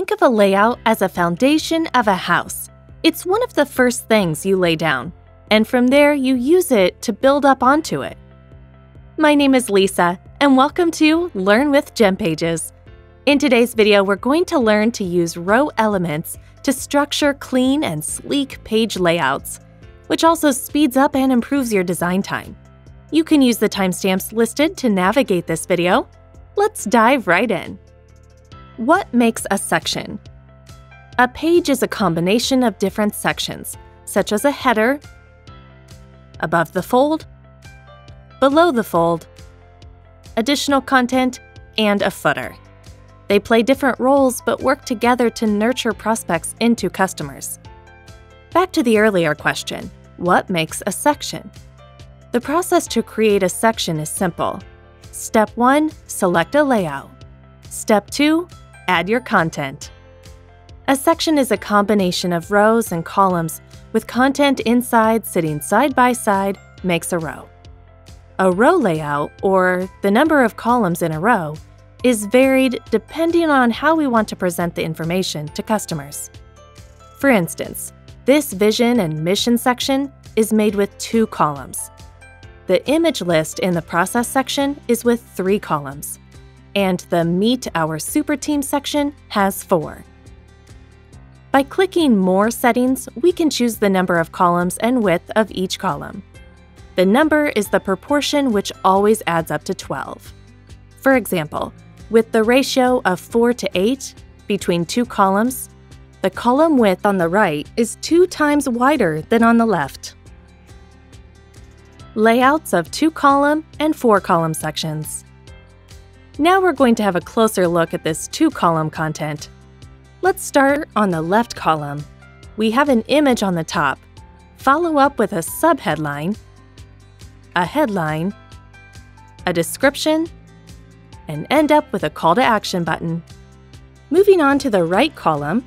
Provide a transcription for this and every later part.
think of a layout as a foundation of a house. It's one of the first things you lay down, and from there you use it to build up onto it. My name is Lisa, and welcome to Learn with GemPages. In today's video, we're going to learn to use row elements to structure clean and sleek page layouts, which also speeds up and improves your design time. You can use the timestamps listed to navigate this video. Let's dive right in. What makes a section? A page is a combination of different sections, such as a header, above the fold, below the fold, additional content, and a footer. They play different roles but work together to nurture prospects into customers. Back to the earlier question, what makes a section? The process to create a section is simple. Step 1, select a layout. Step 2, add your content. A section is a combination of rows and columns with content inside sitting side by side makes a row. A row layout, or the number of columns in a row, is varied depending on how we want to present the information to customers. For instance, this vision and mission section is made with 2 columns. The image list in the process section is with 3 columns, and the Meet Our Super Team section has 4. By clicking More settings, we can choose the number of columns and width of each column. The number is the proportion, which always adds up to 12. For example, with the ratio of 4:8 between 2 columns, the column width on the right is 2 times wider than on the left. Layouts of 2-column and 4-column sections. Now we're going to have a closer look at this 2-column content. Let's start on the left column. We have an image on the top. Follow up with a subheadline, a headline, a description, and end up with a call to action button. Moving on to the right column,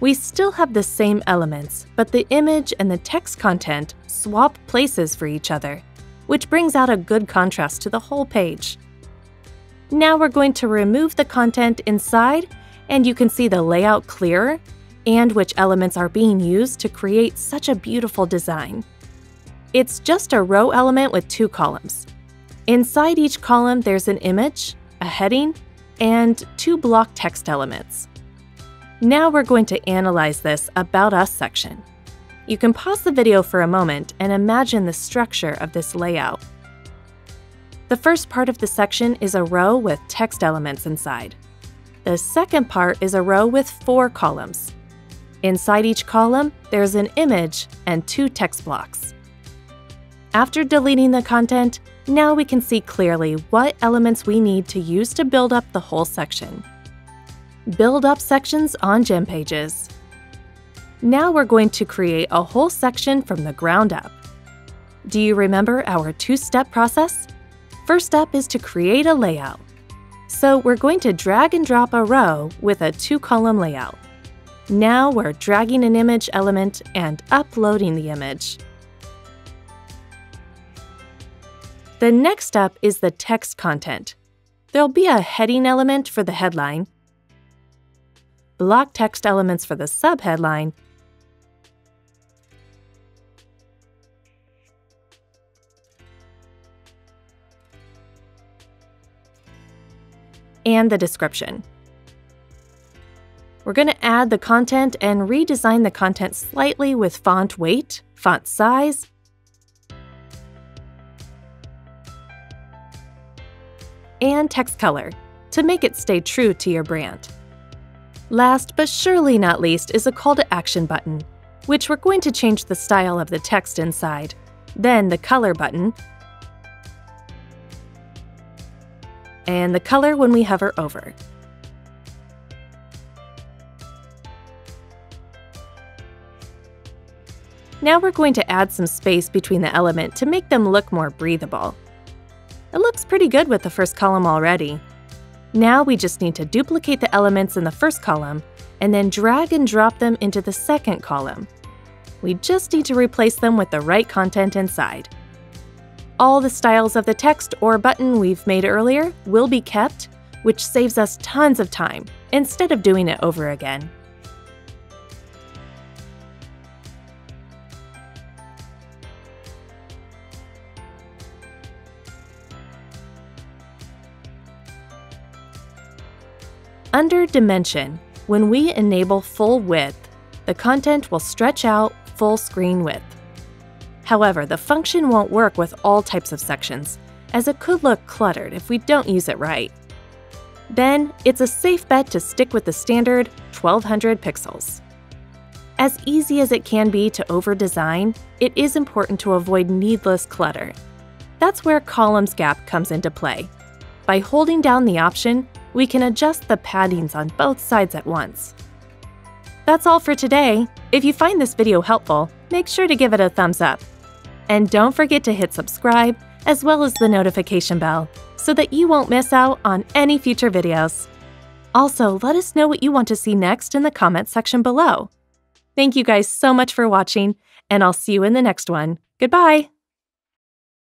we still have the same elements, but the image and the text content swap places for each other, which brings out a good contrast to the whole page. Now we're going to remove the content inside, and you can see the layout clearer and which elements are being used to create such a beautiful design. It's just a row element with 2 columns. Inside each column, there's an image, a heading, and 2 block text elements. Now we're going to analyze this About Us section. You can pause the video for a moment and imagine the structure of this layout. The first part of the section is a row with text elements inside. The second part is a row with 4 columns. Inside each column, there's an image and 2 text blocks. After deleting the content, now we can see clearly what elements we need to use to build up the whole section. Build up sections on GemPages. Now we're going to create a whole section from the ground up. Do you remember our 2-step process? First step is to create a layout. So we're going to drag and drop a row with a 2-column layout. Now we're dragging an image element and uploading the image. The next step is the text content. There'll be a heading element for the headline, block text elements for the subheadline, and the description. We're going to add the content and redesign the content slightly with font weight, font size, and text color to make it stay true to your brand. Last but surely not least is a call to action button, which we're going to change the style of the text inside, then the color button, and the color when we hover over. Now we're going to add some space between the element to make them look more breathable. It looks pretty good with the first column already. Now we just need to duplicate the elements in the first column and then drag and drop them into the second column. We just need to replace them with the right content inside. All the styles of the text or button we've made earlier will be kept, which saves us tons of time instead of doing it over again. Under Dimension, when we enable full width, the content will stretch out full screen width. However, the function won't work with all types of sections, as it could look cluttered if we don't use it right. Then, it's a safe bet to stick with the standard 1200 pixels. As easy as it can be to over-design, it is important to avoid needless clutter. That's where Columns Gap comes into play. By holding down the option, we can adjust the paddings on both sides at once. That's all for today. If you find this video helpful, make sure to give it a thumbs up. And don't forget to hit subscribe as well as the notification bell so that you won't miss out on any future videos. Also, let us know what you want to see next in the comments section below. Thank you guys so much for watching, and I'll see you in the next one. Goodbye!